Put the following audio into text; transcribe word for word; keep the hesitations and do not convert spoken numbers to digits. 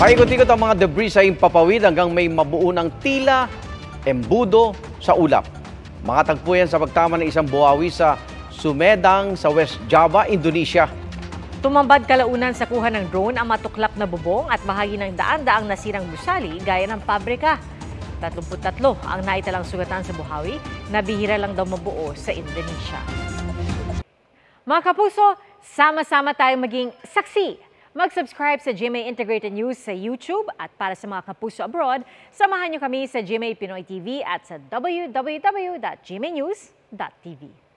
Paikot-ikot ang mga debris sa impapawid hanggang may mabuo ng tila, embudo sa ulap. Mga tagpuyan sa pagtama ng isang buhawi sa Sumedang sa West Java, Indonesia. Tumambad kalaunan sa kuha ng drone ang matuklap na bubong at bahagi ng daan-daang nasirang gusali gaya ng pabrika. tatlumpu't tatlo ang naitalang sugatan sa buhawi na bihira lang daw mabuo sa Indonesia. Mga kapuso, sama-sama tayong maging saksi. Mag-subscribe sa G M A Integrated News sa YouTube at para sa mga kapuso abroad, samahan niyo kami sa G M A Pinoy T V at sa w w w dot g m a news dot t v.